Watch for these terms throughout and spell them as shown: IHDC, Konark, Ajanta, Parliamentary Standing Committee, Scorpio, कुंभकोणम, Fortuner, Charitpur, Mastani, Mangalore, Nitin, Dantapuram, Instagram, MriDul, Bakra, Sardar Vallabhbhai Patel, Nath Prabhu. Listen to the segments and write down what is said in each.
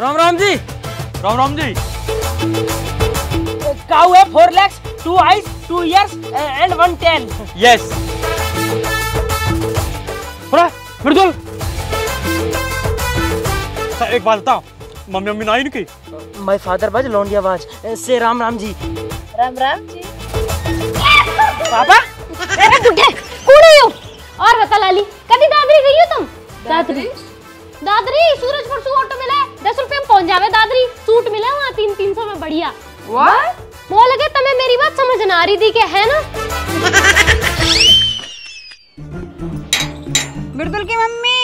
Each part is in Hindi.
राम राम जी। राम राम जी। काऊ है 4 legs, 2 eyes, 2 ears and 1 tail. Yes. बोला मृदुल एक बात बताओ, मम्मी मम्मी नहीं की माय फादर बाज लौंडिया बाज से राम राम जी। राम राम जी। पापा अरे गुड्डे कूड़े हो और बता लाली कभी दादरी गई हो तुम? दादरी दादरी सूरजपुर से ऑटो मिला 10 रुपए में पहुंच जावे दादरी, सूट मिला वहां 300 में बढ़िया। व्हाट वो लगे तुम्हें मेरी बात समझ ना आ रही थी के है ना? मृदुल की मम्मी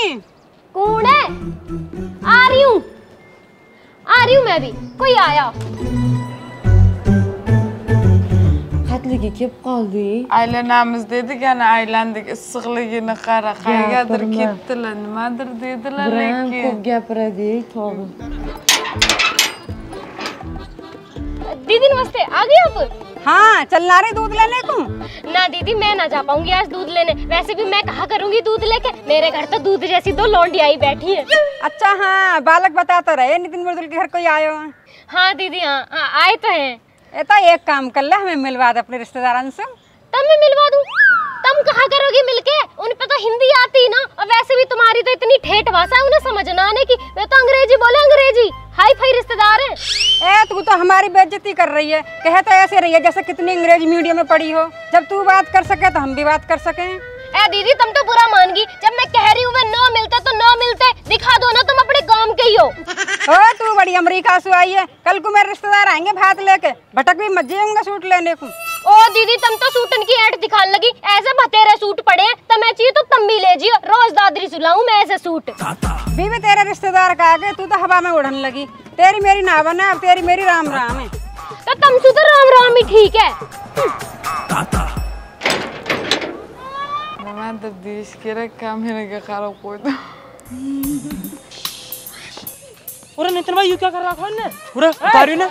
कौन है? आ रही हूँ मैं भी, कोई आया لقي كيف قاضي على نامز ديدك انا ايلاندك الصغلي نقاره خايا دركيت لن ما درديد لك كوب جابردي تو दीदी नमस्ते, आ गए आप? हाँ चलना रहे दूध लेने तुम? ना दीदी मैं ना जा पाऊंगी आज दूध लेने, वैसे भी मैं कहा करूंगी दूध लेके, मेरे घर तो दूध जैसी 2 लौंडियाँ ही बैठी है। अच्छा हाँ बालक बता तो रहे नितिन मृदुल के घर कोई आयो? हाँ दीदी हाँ आए तो है। ए तो एक काम कर ले हमें मिलवा दे अपने रिश्तेदारों से। तब मैं मिलवा दूं, तुम कहा करोगी मिलके, उन पे तो हिंदी आती ना और वैसे भी तुम्हारी तो इतनी ठेठ भाषा है उन्हें समझना आने की, वे तो अंग्रेजी बोले अंग्रेजी, हाई फाई रिश्तेदार हैं। ए तू तो हमारी बेइज्जती कर रही है, कह तो ऐसे रही है जैसे कितनी अंग्रेजी मीडियम में पढ़ी हो, जब तू बात कर सके तो हम भी बात कर सके। ए दीदी तुम तो बुरा मानगी, जब मैं कह रही हूँ वे न मिलते तो न मिलते, दिखा दो ना तुम अपने गाँव के ही हो। ओ तू बड़ी अमेरिका से आई है, कल को मेरे रिश्तेदार आएंगे भात लेके, भटक भी मजे होंगे सूट लेने को। ओ दीदी तुम तो सूटन की ऐड दिखाने लगी, ऐसे भतेरे सूट पड़े हैं तुम्हें चाहिए तो तुम भी ले जियो, रोज दादरी सुलाऊं मैं ऐसे सूट। बीबी तेरे रिश्तेदार का आगे तू तो हवा में उड़न लगी, तेरी मेरी ना बना अब तेरी मेरी राम राम है। तो तुम सु तो राम राम ही ठीक है। अरे नितिन भाई यू क्या कर रहा है ने? अरे उतारियो ना।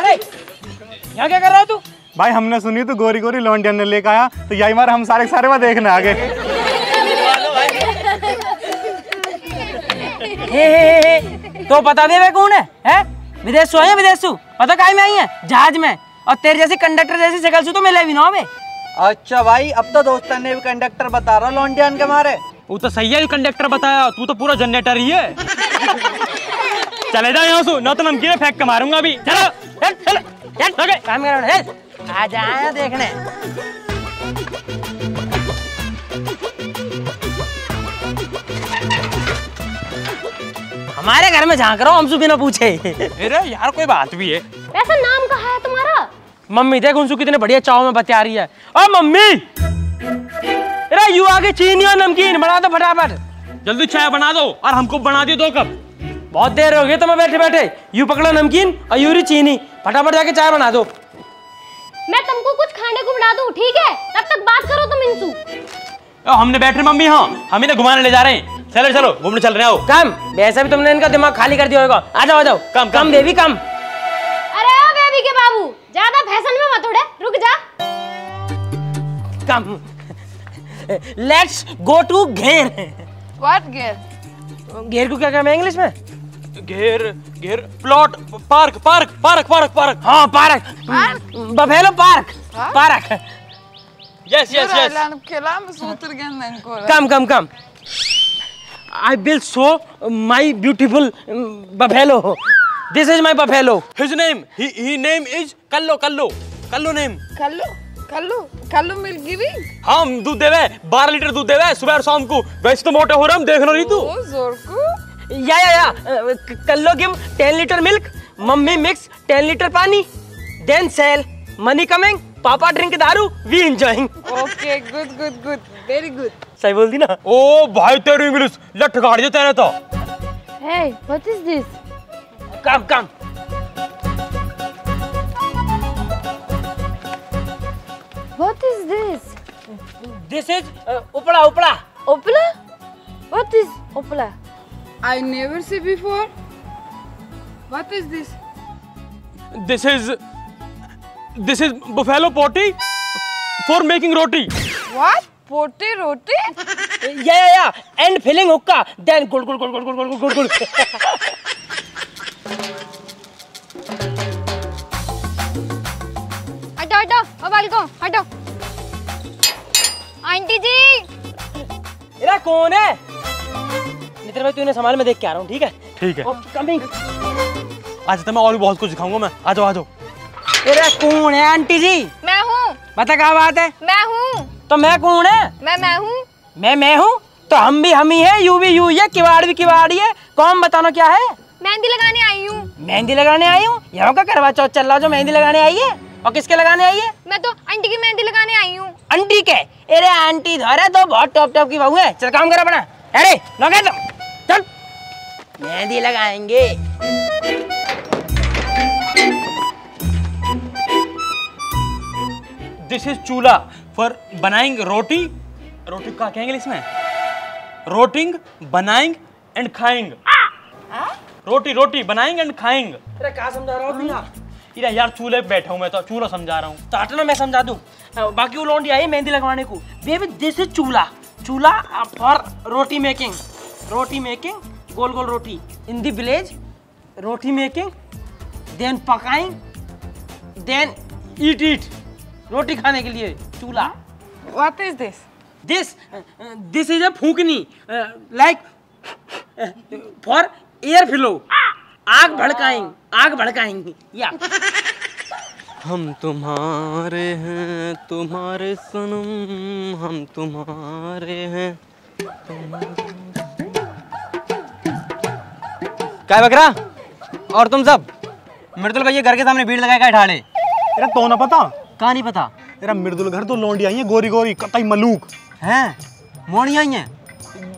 अरे यहाँ क्या कर रहा तू? भाई हमने सुनी तो गोरी गोरी लौंडिया ने लेके आया तो यही बार हम सारे सारे वहाँ देखने आ गए। तो बता दे वे कौन है? हैं विदेशु आई है, विदेशु पता काहे में आई है? जहाज में, और तेरे जैसी कंडक्टर जैसी शकल से तो मिले भी ना। अच्छा भाई अब तो दोस्तान ने भी कंडक्टर बता रहा लौंडियान के मारे। वो तो सही है कंडक्टर बताया, तू तो पूरा जनरेटर ही है। चले जाओ यहाँ से, ना तो नमकीन फेंक के मारूंगा अभी। चलो चलो काम करो आ जाए देखने। हमारे घर में झांक रहा हूँ हमसे बिना पूछे। अरे यार कोई बात भी है। वैसा नाम कहाँ है तुम्हारा? मम्मी देख उनसे कितने बढ़िया चाव में बतिया रही है। ओ मम्मी अरे यू आगे चीनी और नमकीन बना दो फटाफट, जल्दी चाय बना दो और हमको बना दियो 2 कप। बहुत देर हो गई तुम्हें बैठे बैठे, यू पकड़ो नमकीन और यूरी चीनी, फटाफट जाके चाय बना दो। मैं तुमको कुछ खाने को बना दूं ठीक है, तब तक बात करो तुम इनसे। हमने बैठे मम्मी हाँ हम इन्हें घुमाने ले जा रहे हैं, चलो चलो घूमने चल रहे हो। कम वैसे भी तुमने इनका दिमाग खाली कर दिया होगा, आ जाओ कम कम बेबी कम। अरे ओ बेबी के बाबू ज्यादा फैशन में मत उड़े, रुक जा। कम Let's go to घेर। What घेर? घेर को क्या कहते हैं इंग्लिश में? घेर घेर plot park park park park park. हाँ park buffalo park park. Yes yes yes। Come come come। I will show my beautiful buffalo. This is my buffalo. His name he name is Kallo Kallo Kallo name। Kallo Kallu Kallu milk giving. हम दूध देवे 12 लीटर दूध देवे सुबह और शाम को, वैसे तो मोटे हो रहे हम देख लो। रीतू जोर को या Kallo give 10 litre milk, mummy mix 10 litre पानी, then sell money coming, papa drink daru, we enjoying. Okay good good good very good, सही बोल दी ना? ओ भाई तेरी इंग्लिश लठ गाड़ दे तेरे तो। Hey what is this? Come come What is this? This is opla opla. Opla? What is opla? I never see before. What is this? This is buffalo potty for making roti. What? Potty roti? Yeah. And filling hookah. Then good. हटो हटो हटो। आंटी जी। इरा कौन है? नितिन भाई तूने संभाल, मैं देख के आ रहा हूँ। ठीक है। कमिंग। आज तो मैं और भी बहुत कुछ दिखाऊंगा मैं। आ जाओ। इरा कौन है आंटी जी? मैं हूँ। बता क्या बात है? मैं हूँ। तो मैं कौन है? मैं हूँ। मैं हूँ तो हम भी हम ही है, यू भी यू है, किवाड़ भी किवाड़ी है। कौन बताना क्या है? मेहंदी लगाने आई हूँ। यहाँ का करवा चौथ चल रहा जो मेहंदी लगाने आई है। और किसके लगाने आई है? मैं तो आंटी की मेहंदी लगाने आई हूँ। आंटी के? अरे आंटी धोरे तो बहुत टॉप टॉप की बहू है। चल काम करो अपना। अरे लगे तो चल मेहंदी लगाएंगे। दिस इज चूल्हा फॉर बनाएंगे रोटी का कहेंगे इसमें रोटिंग बनाएंगे एंड खाएंगे। रोटी बनाएंगे एंड खाएंगे। अरे क्या समझा रहा हूँ यार, चूल्हे पे बैठा हूं मैं तो चूल्हा समझा रहा हूँ। ताटो ना मैं समझा दूं, बाकी वो लौंडी आई मेहंदी लगवाने को। Baby this is chulha for roti making gol roti in the village. Roti making then पकाएं देन ईट रोटी खाने के लिए चूल्हा। What is this is a phukni like for air flow. आग भड़काएंगी या हम तुम्हारे हैं तुम्हारे सनम, हम तुम्हारे हैं क्या बकरा। और तुम सब मृदुल भैया घर के सामने भीड़ लगाए क्या ठाड़े? तेरा तो ना पता कहाँ नहीं पता तेरा मृदुल घर तो लौंडी आई है गोरी गोरी कतई मलूक हैं मोड़ी आई हैं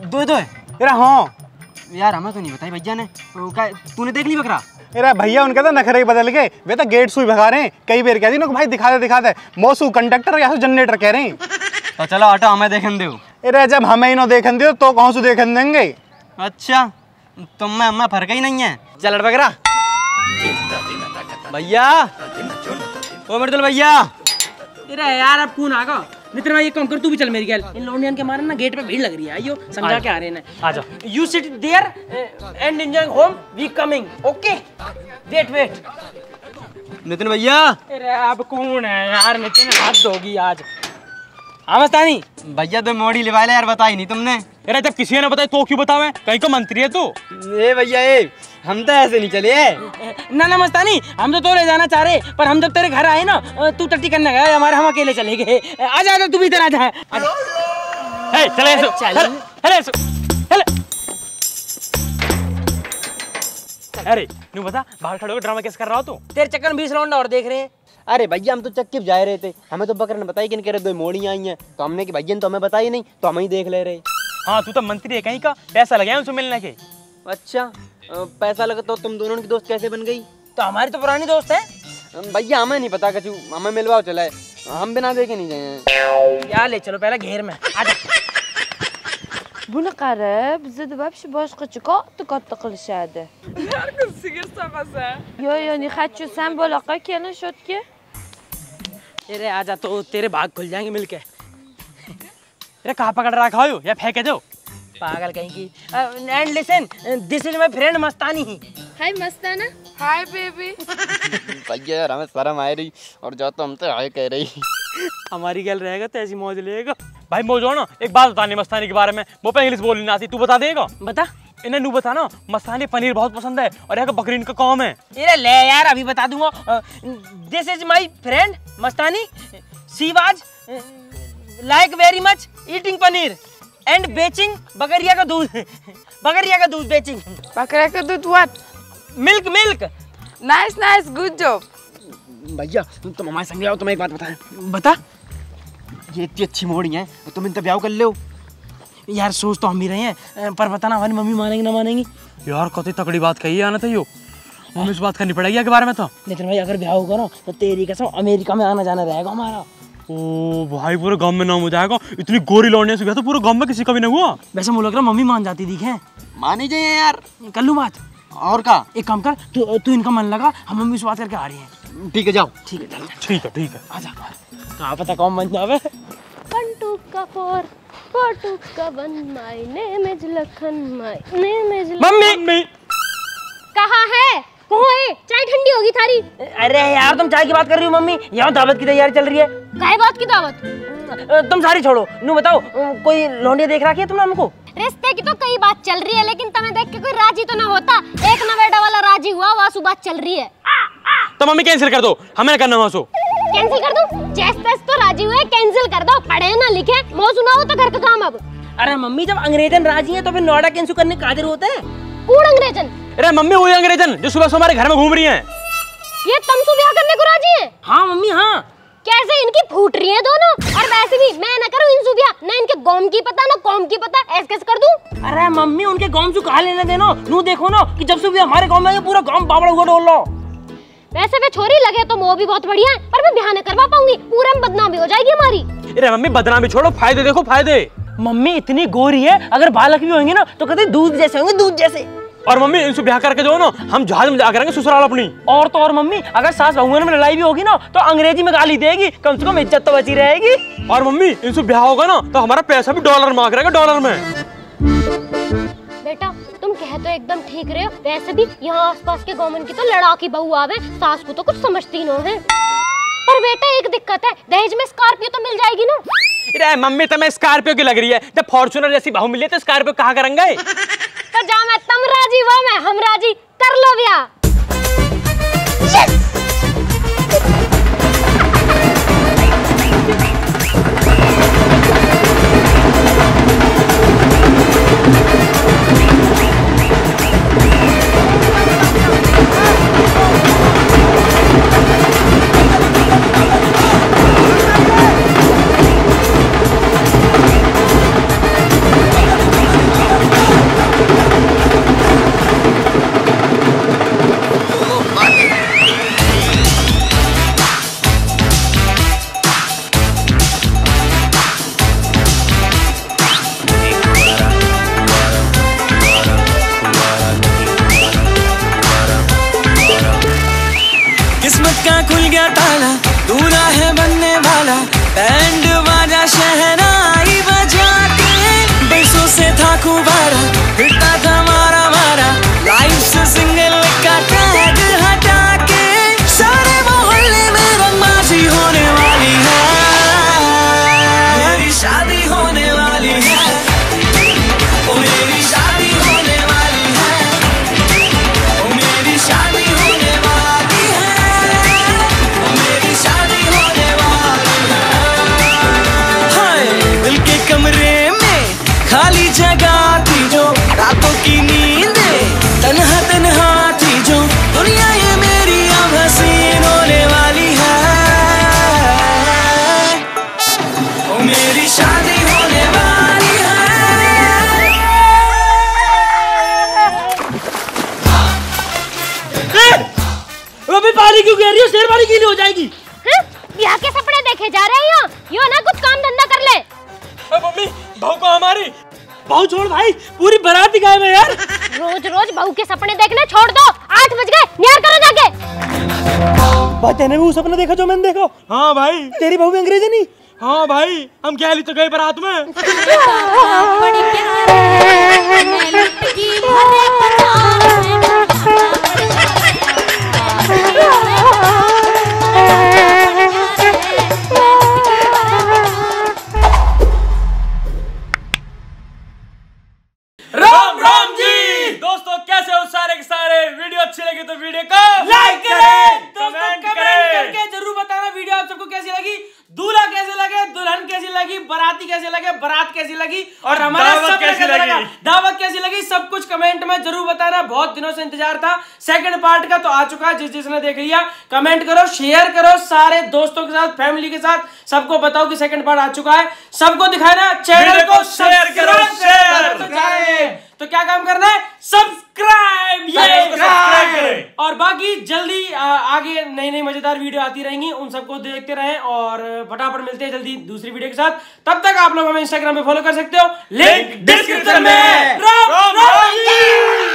दो तेरा। हाँ यार हमें तो नहीं बताई भैया ने। तूने देख ली बकरा? अरे भैया उनका तो नखरे बदल गए, वे तो गेट सुई भगा रहे हैं। कई बार कह दी भाई दिखा दे मौसू कंडक्टर या जनरेटर कह रहे हैं। तो चलो हटो हमें देखन दो। अरे जब हमें ही ना देखन दो तो कौन सू देखन देंगे। अच्छा तुम में हमें फर्क ही नहीं है। चल बकरा भैया ओ मृदुल भैया। अरे यार अब कौन आ गया? मित्र भाई एक काम कर तू भी चल मेरी गैल। इन लौंडियन के मारे ना गेट पे भीड़ लग रही है। आइयो समझा के आ रहे हैं। आ जाओ you sit there and enjoy home we coming. Okay wait Nitin भैया। अरे आप कौन है यार? नितिन हाथ धोगी आज। हाँ मस्तानी भैया तो मोड़ी लिवा ले यार बताई नहीं तुमने। अरे जब किसी ने बताया तो क्यों बतावे, कहीं को मंत्री है तू। ए भैया हम तो ऐसे नहीं चले ना मस्तानी, हम तो तोरे जाना चाह रहे पर हम जब तेरे घर आए ना तू टट्टी करने गया हमारे, हम अकेले चले गए। आजा तू भी इधर आजा। अरे न्यू बता बाहर खड़े होकर ड्रामा कैसे कर रहा हो तू? तेरे चक्कर में 20 राउंड और देख रहे हैं। अरे भैया हम तो चक्की जा रहे थे, हमें तो बकरा ने बताई कि कह रहे दो मोड़ी आई हैं तो हमने कि भैया ने तो हमें बताई नहीं तो हम ही देख ले रहे। हाँ तू तो मंत्री है कहीं का, पैसा लगाया उनसे मिलने के। अच्छा पैसा लगा तो तुम दोनों की दोस्त कैसे बन गई? तो हमारी तो पुरानी दोस्त है भैया, हमें नहीं पता कचू हमें मिलवाओ चला है, हम बिना देखे नहीं गए। यार ले चलो पहले घेर में। Bunu qarab zidibabshi boshqa chiqo to'qotta qilishadi. Har kim sigir samasa. Yo ni xatchu san boloqa kelin shotga. Tere aaja to tere bhag khul jayenge milke. Tere kaha pakad rakha ho ya pheke do. Pagal kahin ki. And listen this is my friend Mastani. Hi Mastana. Hi baby. Bhaiya yaar hame sharam aa rahi aur jo to hum to hi keh rahi. Hamari gal rahega to aisi mauj lega. भाई मोजो ना एक बात बताने मस्तानी के बारे में, वो पे इंग्लिश बोलनी ना आती तू बता देगा। बता इन्हें नू बता ना मस्तानी पनीर बहुत पसंद है और यहाँ का बकरी इनका काम है। अरे ले यार अभी बता दूंगा। This is my friend Mastani, she was like very much eating paneer and बेचिंग बकरिया का दूध बेचिंग। बकरिया का दूध what? Milk. Nice good job. भैया तुम हमारे संग आओ, तुम्हें एक बात बता ये इतनी अच्छी मोड़ी है तुम इनका ब्याह कर लो। यार सोच तो हम भी रहे हैं पर पता ना हमारी मम्मी मानेंगी ना मानेंगी। यार कति तकड़ी बात कही है आना था यो मम्मी इस बात करनी पड़ेगी के बारे में तो। लेकिन भाई अगर ब्याह करो तो तेरी कसम अमेरिका में आना जाना रहेगा हमारा। ओ भाई पूरे गाँव में नाम हो जाएगा, इतनी गोरी लौटने से गया तो पूरे गाँव में किसी का भी नहीं हुआ। वैसे मुझे लग रहा मम्मी मान जाती दिखे है। मानी जाइए यार कर लूँ बात और का। एक काम कर तू इनका मन लगा, हम मम्मी से बात करके आ रहे हैं। ठीक है जाओ। ठीक है आ जा। कहाँ पता कौन बन जावे। 1 2 का 4 फोटो कवन my name is Lakhan my name is mummy. कहां है कोई? चाय ठंडी होगी थारी। अरे यार तुम चाय की बात कर रही हो मम्मी, यहाँ दावत की तैयारी चल रही है। काहे बात की दावत? तुम सारी छोड़ो, नु बताओ कोई लौंडिया देख रखी है तुमने हमको? रिश्ते की तो कई बात चल रही है, लेकिन तुम्हें देख के कोई राजी तो ना होता। एक ना बेटा वाला राजी हुआ, वासु बात चल रही है। तो मम्मी कैंसिल कर दो, हमें करना वासु। कैंसिल कर दूं? जैस-तैस तो राजी हुए, कैंसिल कर दो। पढ़े ना लिखे, मौज ना हो तो घर का काम अब। अरे मम्मी जब अंग्रेजन राजी है तो फिर नोएडा कैंसिल करने कादिर होते हैं? कौन अंग्रेजन? अरे मम्मी वही अंग्रेजन जो सुबह से हमारे घर में घूम रही है। ये तुमसे ब्याह करने को राजी है? हाँ मम्मी हाँ। कैसे इनकी फूट रही है दोनों, और वैसे भी मैं ना करूं इन सुबिया, ना इनके गोम की पता ना कौम की पता, ऐसे कैसे कर दूं? अरे मम्मी उनके गोम से कहा लेने देना, नू देखो ना कि जब सुबिया हमारे गांव में आए पूरा गांव बावड़ा हुआ डोल लो। वैसे वे छोरी लगे तो वो भी बहुत बढ़िया है, पर मैं ब्याह ना करवा पाऊंगी, पूरा बदनामी हो जाएगी हमारी। अरे मम्मी बदनामी छोड़ो, फायदे देखो फायदे। मम्मी इतनी गोरी है, अगर बालक भी होंगे ना तो कहते दूध जैसे होंगे, दूध जैसे। और मम्मी इनसे ब्याह करके जो ना हम जहाज में जा करेंगे ससुराल अपनी। और तो और मम्मी अगर सास बहुन में लड़ाई भी होगी ना तो अंग्रेजी में गाली देगी, कम से कम इज्जत तो बची रहेगी। और मम्मी इनसे ब्याह होगा ना तो हमारा पैसा भी डॉलर मांग रहेगा, डॉलर में। बेटा तुम कह तो एकदम ठीक रहे हो, वैसे भी यहाँ आस पास के गवर्नमेंट की तो लड़ाकी बहू आवे, सास को तो कुछ समझती ना है। पर बेटा एक दिक्कत है, दहेज में स्कॉर्पियो तो मिल जाएगी ना? अरे मम्मी तुम्हें स्कॉर्पियो की लग रही है, जब फॉर्च्यूनर जैसी बहू मिले तो स्कॉर्पियो कहाँ करेंगे? तो जा मैं तुम राजी वो मैं हम राजी, कर लो ब्याह। yes! मैंने भी वो सपना देखा जो मैंने देखा। हाँ भाई तेरी बहू अंग्रेजी नहीं। हाँ भाई हम क्या तो गए बारात में। राम राम जी दोस्तों, कैसे हो सारे के सारे? वीडियो अच्छी लगी तो वीडियो को लाइक करें, बाराती कैसे लगे, बारात कैसे लगी और हमारा दावत कैसी लगी, सब कुछ कमेंट में जरूर बताना। बहुत दिनों से इंतजार था सेकंड पार्ट का, तो आ चुका है। जिस जिसने देख लिया कमेंट करो, शेयर करो, सारे दोस्तों के साथ फैमिली के साथ सबको बताओ कि सेकंड पार्ट आ चुका है। सबको दिखाना, चैनल को शेयर करो, तो क्या काम करना है? सब्सक्राइब। और बाकी जल्दी आगे नई नई मजेदार वीडियो आती रहेंगी, उन सबको देखते रहें और फटाफट मिलते हैं जल्दी दूसरी वीडियो के साथ। तब तक आप लोग हमें इंस्टाग्राम पे फॉलो कर सकते हो, लिंक डिस्क्रिप्शन में।